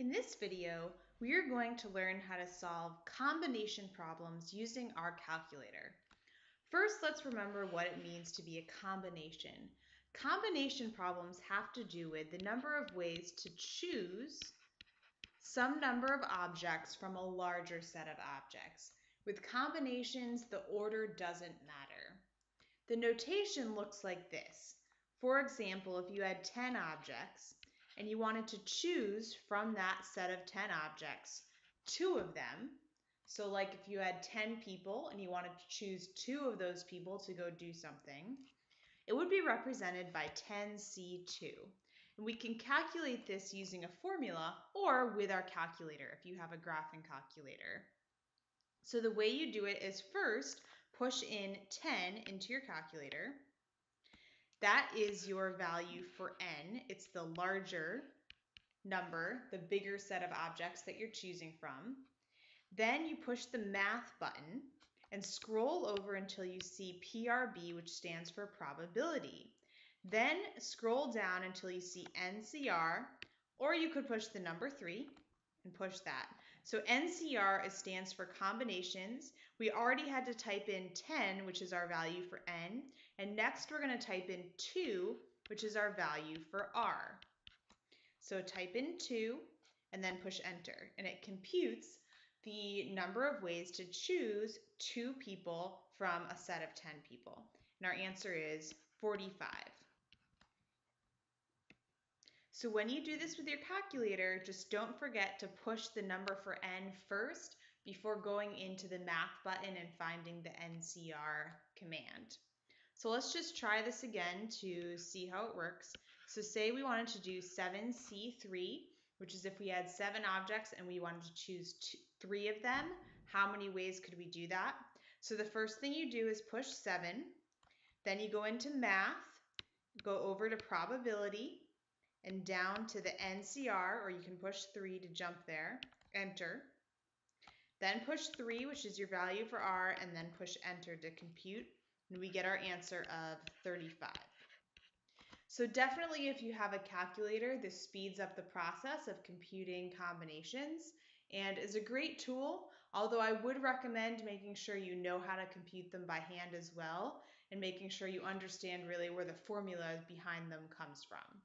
In this video, we are going to learn how to solve combination problems using our calculator. First, let's remember what it means to be a combination. Combination problems have to do with the number of ways to choose some number of objects from a larger set of objects. With combinations, the order doesn't matter. The notation looks like this. For example, if you had 10 objects, and you wanted to choose from that set of 10 objects, two of them. So like if you had 10 people and you wanted to choose two of those people to go do something, it would be represented by 10C2. And we can calculate this using a formula or with our calculator if you have a graphing calculator. So the way you do it is first push in 10 into your calculator. That is your value for n. It's the larger number, the bigger set of objects that you're choosing from. Then you push the math button and scroll over until you see PRB, which stands for probability. Then scroll down until you see NCR, or you could push the number 3 and push that. So NCR stands for combinations. We already had to type in 10, which is our value for n, and next we're going to type in 2, which is our value for r. So type in 2 and then push enter, and it computes the number of ways to choose two people from a set of 10 people. And our answer is 45. So when you do this with your calculator, just don't forget to push the number for n first before going into the math button and finding the NCR command. So let's just try this again to see how it works. So say we wanted to do 7C3, which is if we had 7 objects and we wanted to choose 3 of them, how many ways could we do that? So the first thing you do is push 7, then you go into math, go over to probability, and down to the NCR, or you can push 3 to jump there, enter. Then push 3, which is your value for R, and then push enter to compute, and we get our answer of 35. So definitely if you have a calculator, this speeds up the process of computing combinations and is a great tool, although I would recommend making sure you know how to compute them by hand as well, and making sure you understand really where the formula behind them comes from.